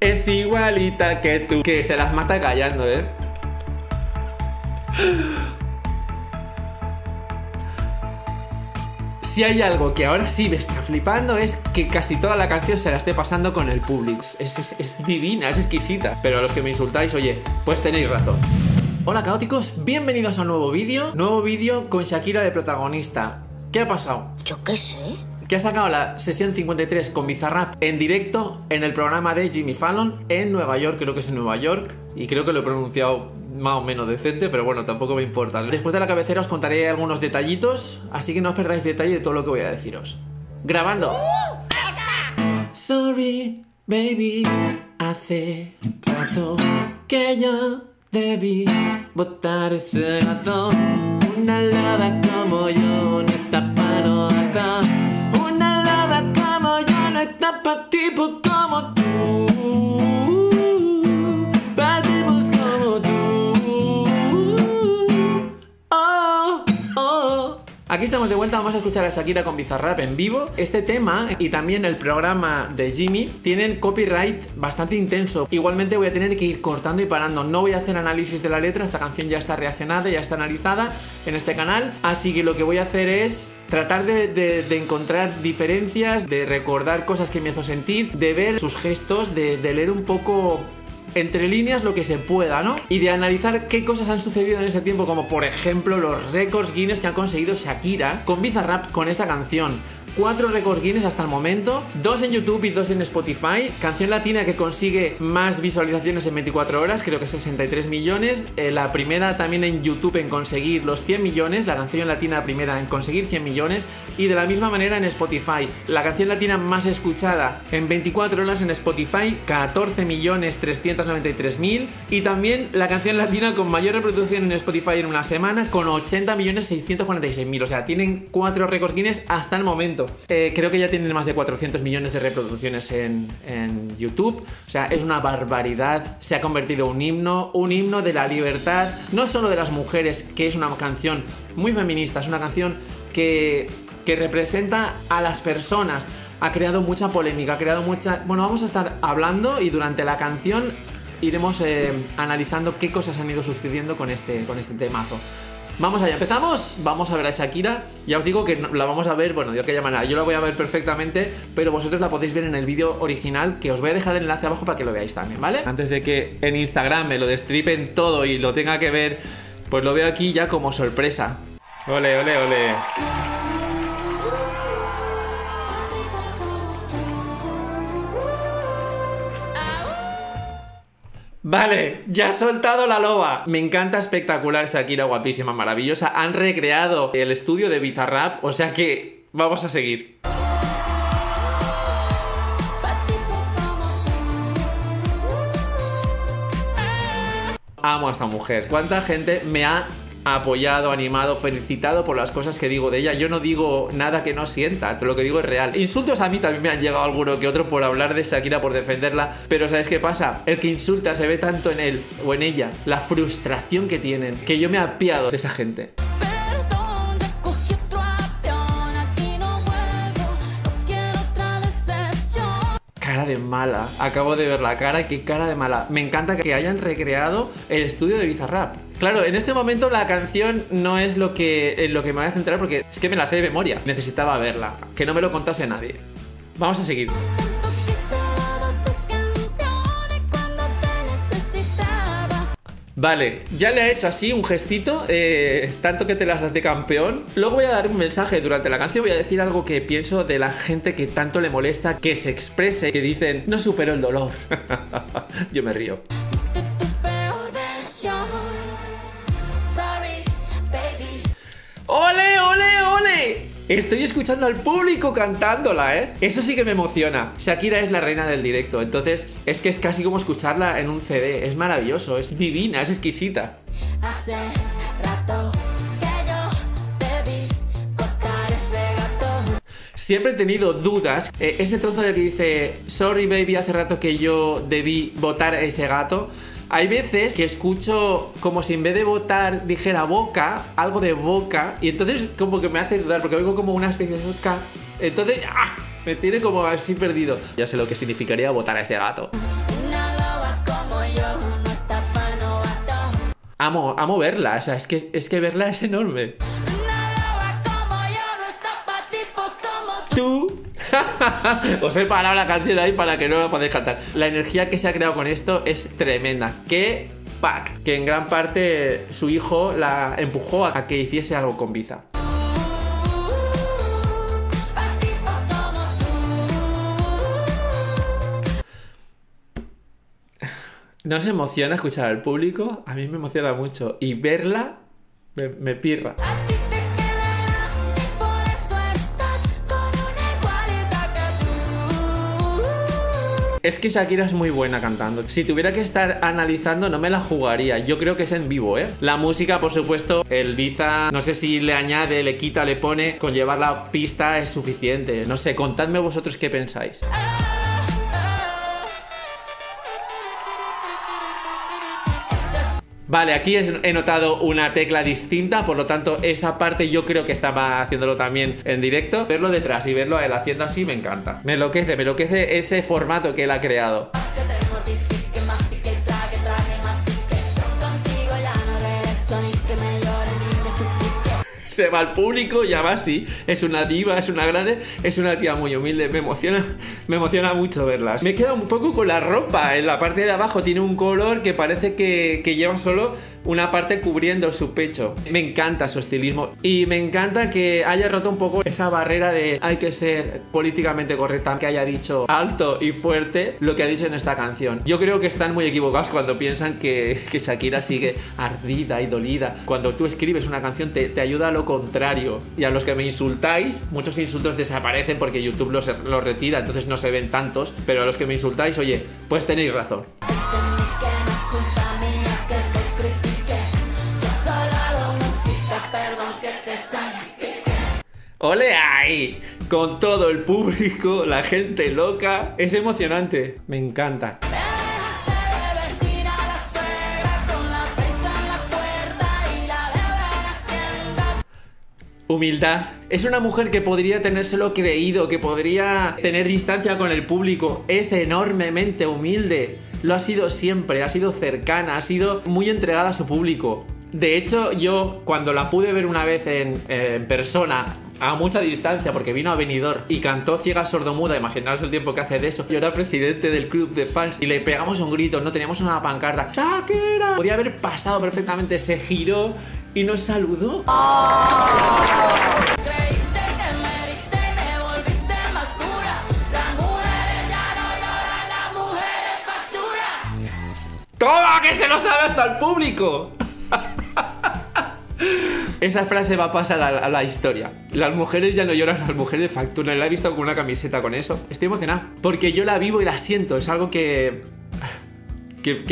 es igualita que tú. Que se las mata callando, ¿eh? Si hay algo que ahora sí me está flipando es que casi toda la canción se la esté pasando con el público. Es divina, es exquisita. Pero a los que me insultáis, oye, pues tenéis razón. Hola caóticos, bienvenidos a un nuevo vídeo con Shakira de protagonista. ¿Qué ha pasado? Yo qué sé. Que ha sacado la sesión 53 con Bizarrap en directo en el programa de Jimmy Fallon en Nueva York, creo que es en Nueva York, y creo que lo he pronunciado más o menos decente, pero bueno, tampoco me importa. Después de la cabecera os contaré algunos detallitos, así que no os perdáis detalle de todo lo que voy a deciros. ¡Grabando! Sorry, baby, hace rato que yo debí botar ese gato. Una loba como yo no está para no acá. Una loba como yo no está para tipo como tú. Pa' tipos como tú. Oh, oh. Aquí estamos de vuelta, vamos a escuchar a Shakira con Bizarrap en vivo. Este tema y también el programa de Jimmy tienen copyright bastante intenso. Igualmente voy a tener que ir cortando y parando. No voy a hacer análisis de la letra, esta canción ya está reaccionada, ya está analizada en este canal. Así que lo que voy a hacer es tratar de encontrar diferencias, de recordar cosas que me hizo sentir, de ver sus gestos, de leer un poco entre líneas lo que se pueda, ¿no? Y de analizar qué cosas han sucedido en ese tiempo, como por ejemplo los récords Guinness que han conseguido Shakira con Bizarrap con esta canción. 4 récords Guinness hasta el momento, 2 en YouTube y 2 en Spotify. Canción latina que consigue más visualizaciones en 24 horas, creo que 63 millones. La primera también en YouTube en conseguir los 100 millones, la canción latina primera en conseguir 100 millones. Y de la misma manera en Spotify, la canción latina más escuchada en 24 horas en Spotify, 14.393.000. Y también la canción latina con mayor reproducción en Spotify en una semana, con 80.646.000. O sea, tienen 4 récords Guinness hasta el momento. Creo que ya tienen más de 400 millones de reproducciones en YouTube. O sea, es una barbaridad. Se ha convertido en un himno de la libertad, no solo de las mujeres, que es una canción muy feminista, es una canción que representa a las personas. Ha creado mucha polémica, ha creado mucha... Bueno, vamos a estar hablando y durante la canción iremos analizando qué cosas han ido sucediendo con este temazo. Vamos allá, empezamos, vamos a ver a Shakira. Ya os digo que la vamos a ver, bueno, de aquella manera. Yo la voy a ver perfectamente, pero vosotros la podéis ver en el vídeo original, que os voy a dejar el enlace abajo para que lo veáis también, ¿vale? Antes de que en Instagram me lo destripen todo y lo tenga que ver, pues lo veo aquí ya como sorpresa. Ole, ole, ole. Vale, ya ha soltado la loba. Me encanta, espectacular, Shakira, guapísima, maravillosa. Han recreado el estudio de Bizarrap, o sea que vamos a seguir. Amo a esta mujer. ¿Cuánta gente me ha apoyado, animado, felicitado por las cosas que digo de ella? Yo no digo nada que no sienta, lo que digo es real. Insultos a mí también me han llegado alguno que otro por hablar de Shakira, por defenderla, pero ¿sabes qué pasa? El que insulta se ve tanto en él o en ella, la frustración que tienen, que yo me apiado de esa gente. De mala, acabo de ver la cara, qué cara de mala. Me encanta que hayan recreado el estudio de Bizarrap. Claro, en este momento la canción no es lo que me voy a centrar porque es que me la sé de memoria. Necesitaba verla, que no me lo contase nadie. Vamos a seguir. Vale, ya le ha hecho así un gestito, tanto que te las das de campeón. Luego voy a dar un mensaje durante la canción, voy a decir algo que pienso de la gente que tanto le molesta que se exprese, que dicen, no supero el dolor. Yo me río. ¡Ole, ole, ole! Estoy escuchando al público cantándola, ¿eh? Eso sí que me emociona. Shakira es la reina del directo, entonces es casi como escucharla en un CD. Es maravilloso, es divina, es exquisita. Hace rato que yo te vi botar ese gato. Siempre he tenido dudas. Este trozo de que dice, sorry baby, hace rato que yo debí botar ese gato. Hay veces que escucho como si en vez de botar dijera boca, algo de boca, y entonces como que me hace dudar porque oigo como una especie de boca. Entonces, ¡ah! Me tiene como así perdido. Ya sé lo que significaría botar a ese gato. Amo verla, o sea, es que verla es enorme. Tú. Os he parado la canción ahí para que no la podáis cantar. La energía que se ha creado con esto es tremenda. ¡Qué pack! Que en gran parte su hijo la empujó a que hiciese algo con Ibiza. ¿No os emociona escuchar al público? A mí me emociona mucho. Y verla me pirra. Es que Shakira es muy buena cantando. Si tuviera que estar analizando, no me la jugaría. Yo creo que es en vivo, ¿eh? La música, por supuesto, el Ibiza, no sé si le añade, le quita, le pone. Con llevar la pista es suficiente. No sé, contadme vosotros qué pensáis. Vale, aquí he notado una tecla distinta, por lo tanto esa parte yo creo que estaba haciéndolo también en directo. Verlo detrás y verlo a él haciendo así me encanta. Me enloquece ese formato que él ha creado. Se va al público y ya va así. Es una diva, es una grande, es una tía muy humilde. Me emociona mucho verlas. Me queda un poco con la ropa. En la parte de abajo tiene un color que parece que lleva solo una parte cubriendo su pecho. Me encanta su estilismo y me encanta que haya roto un poco esa barrera de hay que ser políticamente correcta, que haya dicho alto y fuerte lo que ha dicho en esta canción. Yo creo que están muy equivocados cuando piensan que Shakira sigue ardida y dolida. Cuando tú escribes una canción te ayuda a lo contrario, y a los que me insultáis, muchos insultos desaparecen porque YouTube los retira, entonces no se ven tantos, pero a los que me insultáis, oye, pues tenéis razón. ¡Ole ahí! Con todo el público, la gente loca, es emocionante, me encanta. Humildad. Es una mujer que podría tenérselo creído, que podría tener distancia con el público. Es enormemente humilde. Lo ha sido siempre, ha sido cercana, ha sido muy entregada a su público. De hecho, yo cuando la pude ver una vez en persona, a mucha distancia, porque vino a Benidorm y cantó Ciega Sordomuda, imaginaos el tiempo que hace de eso. Yo era presidente del club de fans y le pegamos un grito, no teníamos una pancarta. ¡Shakira! Podía haber pasado perfectamente, se giró y nos saludó. Oh. ¡Toma, que se lo sabe hasta el público! Esa frase va a pasar a la historia. Las mujeres ya no lloran, las mujeres facturan. La he visto con una camiseta con eso. Estoy emocionado porque yo la vivo y la siento. Es algo que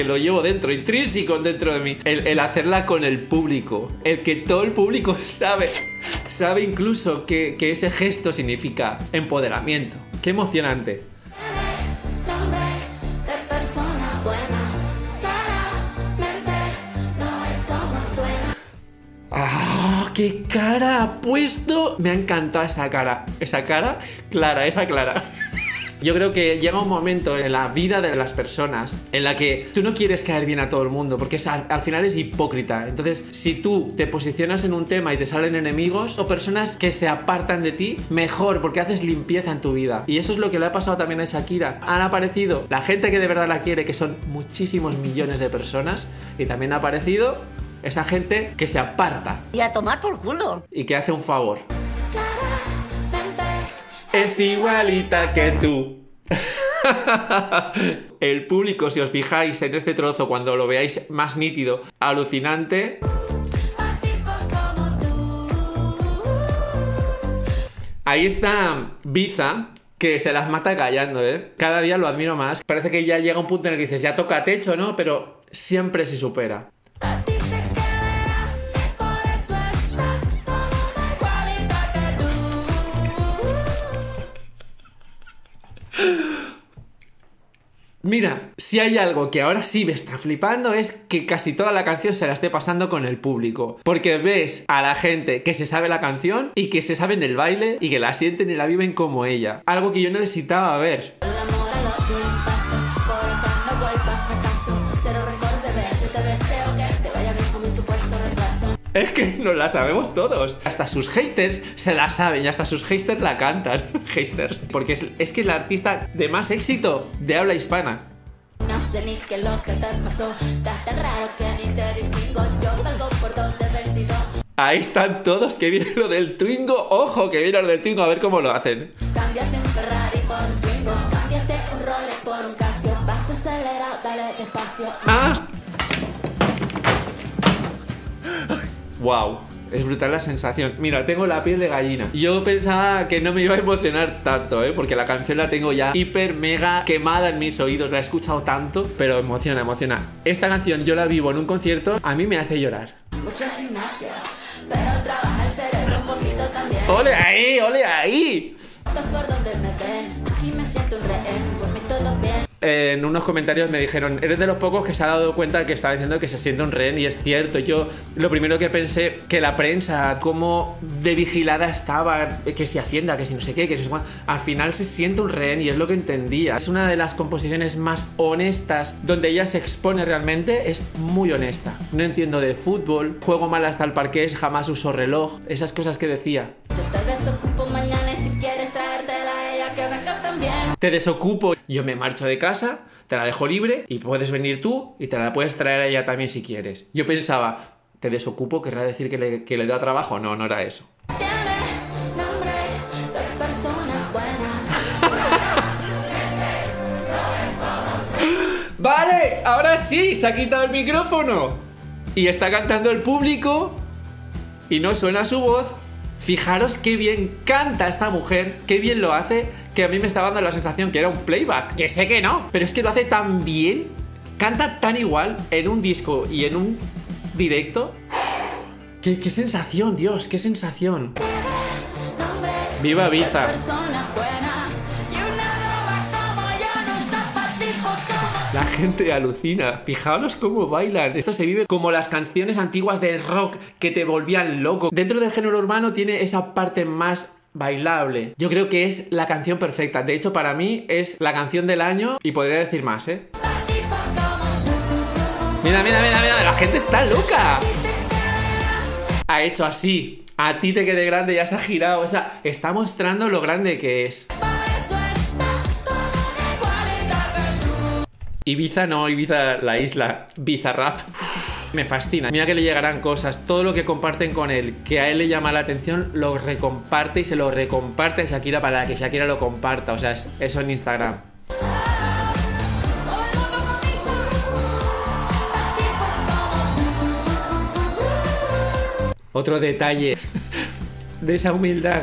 lo llevo dentro, intrínseco dentro de mí. El hacerla con el público, el que todo el público sabe incluso que ese gesto significa empoderamiento. Qué emocionante. ¡Qué cara ha puesto! Me ha encantado esa cara. Esa cara, clara, esa clara. Yo creo que llega un momento en la vida de las personas en la que tú no quieres caer bien a todo el mundo, porque al final es hipócrita. Entonces, si tú te posicionas en un tema y te salen enemigos o personas que se apartan de ti, mejor, porque haces limpieza en tu vida. Y eso es lo que le ha pasado también a Shakira. Han aparecido la gente que de verdad la quiere, que son muchísimos millones de personas, y también ha aparecido esa gente que se aparta. Y a tomar por culo. Y que hace un favor. Es igualita que tú. El público, si os fijáis en este trozo, cuando lo veáis más nítido, alucinante. Ahí está Ibiza, que se las mata callando, ¿eh? Cada día lo admiro más. Parece que ya llega un punto en el que dices, ya toca techo, ¿no? Pero siempre se supera. Mira, si hay algo que ahora sí me está flipando es que casi toda la canción se la esté pasando con el público. Porque ves a la gente que se sabe la canción y que se saben el baile y que la sienten y la viven como ella. Algo que yo necesitaba ver. El amor a lo que paso, por acá no voy, paso, Cero rencor, bebé, yo te deseo que te vaya bien con mi supuesto reemplazo. Es que nos la sabemos todos. Hasta sus haters se la saben y hasta sus haters la cantan. Haters. Porque es que es la artista de más éxito de habla hispana. No sé ni qué lo que te pasó, está tan raro que ni te distingo. Yo valgo por donde vendido. Ahí están todos, que viene lo del Twingo. Ojo, que viene lo del Twingo, a ver cómo lo hacen. Cambiaste un Ferrari por un Twingo, cambiaste un Rolex por un Casio. Vas acelerado, dale despacio. ¡Ah! ¡Wow! Es brutal la sensación. Mira, tengo la piel de gallina. Yo pensaba que no me iba a emocionar tanto, porque la canción la tengo ya hiper mega quemada en mis oídos. La he escuchado tanto, pero emociona, emociona. Esta canción yo la vivo en un concierto. A mí me hace llorar. Mucho gimnasio, pero trabaja el cerebro un poquito también. ¡Ole ahí, ole ahí! Por donde me ven, aquí me siento un rehén, por mí todo bien. En unos comentarios me dijeron, eres de los pocos que se ha dado cuenta que estaba diciendo que se siente un rehén, y es cierto. Yo lo primero que pensé, que la prensa, cómo de vigilada estaba, que si Hacienda, que si no sé qué, que si... Al final se siente un rehén y es lo que entendía. Es una de las composiciones más honestas, donde ella se expone realmente, es muy honesta. No entiendo de fútbol, juego mal hasta el parqués, jamás uso reloj, esas cosas que decía. Yo te desocupo mañana y si quieres traértela a ella, que venga también. Te desocupo, yo me marcho de casa, te la dejo libre y puedes venir tú y te la puedes traer a ella también si quieres. Yo pensaba, te desocupo, ¿querrá decir que le da trabajo? No, no era eso. Tiene nombre de persona buena. Vale, ahora sí, se ha quitado el micrófono y está cantando el público y no suena su voz. Fijaros qué bien canta esta mujer, qué bien lo hace, que a mí me estaba dando la sensación que era un playback. Que sé que no, pero es que lo hace tan bien, canta tan igual en un disco y en un directo. ¡Qué sensación, Dios! ¡Qué sensación! ¡Viva Ibiza! La gente alucina, fijaos cómo bailan. Esto se vive como las canciones antiguas del rock que te volvían loco. Dentro del género urbano tiene esa parte más bailable. Yo creo que es la canción perfecta. De hecho, para mí es la canción del año y podría decir más, ¿eh? Mira, mira, mira, mira, la gente está loca. Ha hecho así, a ti te quede grande, ya se ha girado, o sea, está mostrando lo grande que es. Ibiza no, Ibiza la isla, Bizarrap. Me fascina, mira que le llegarán cosas, todo lo que comparten con él, que a él le llama la atención, lo recomparte y se lo recomparte a Shakira para que Shakira lo comparta, o sea, es eso en Instagram. Otro detalle de esa humildad,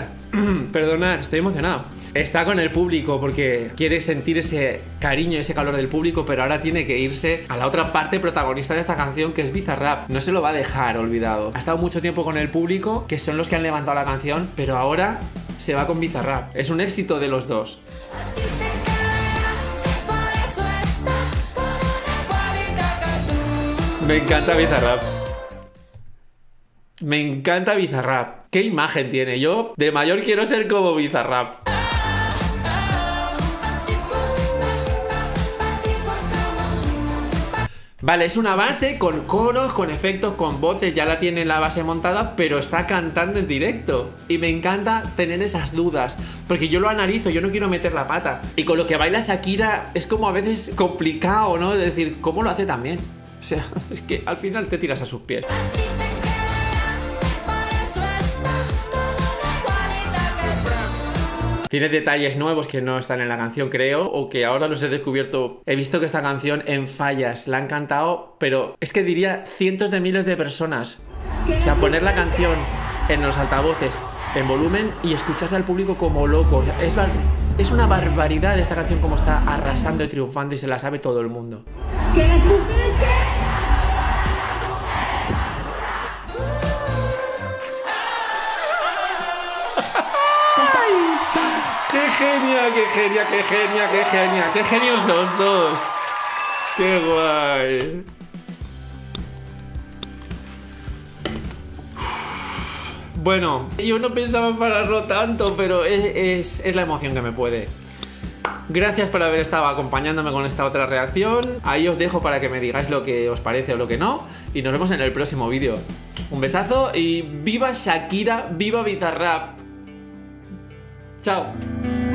perdonad, estoy emocionado. Está con el público porque quiere sentir ese cariño, ese calor del público, pero ahora tiene que irse a la otra parte protagonista de esta canción, que es Bizarrap. No se lo va a dejar olvidado. Ha estado mucho tiempo con el público, que son los que han levantado la canción, pero ahora se va con Bizarrap. Es un éxito de los dos. Me encanta Bizarrap. Me encanta Bizarrap. ¿Qué imagen tiene? Yo de mayor quiero ser como Bizarrap. Vale, es una base con coros, con efectos, con voces, ya la tiene la base montada, pero está cantando en directo. Y me encanta tener esas dudas, porque yo lo analizo, yo no quiero meter la pata. Y con lo que baila Shakira es como a veces complicado, ¿no? De decir, ¿cómo lo hace también? O sea, es que al final te tiras a sus pies. Tiene detalles nuevos que no están en la canción, creo, o que ahora los he descubierto. He visto que esta canción en fallas la han cantado, pero es que diría cientos de miles de personas. O sea, poner la canción en los altavoces, en volumen, y escucharse al público como loco. O sea, es una barbaridad esta canción como está arrasando y triunfando y se la sabe todo el mundo. ¿Qué supiste? ¡Qué genia, qué genia, qué genia, qué genia! ¡Qué genios los dos! ¡Qué guay! Bueno, yo no pensaba en pararlo tanto, pero es la emoción que me puede. Gracias por haber estado acompañándome con esta otra reacción. Ahí os dejo para que me digáis lo que os parece o lo que no. Y nos vemos en el próximo vídeo. Un besazo y viva Shakira, viva Bizarrap. Chao.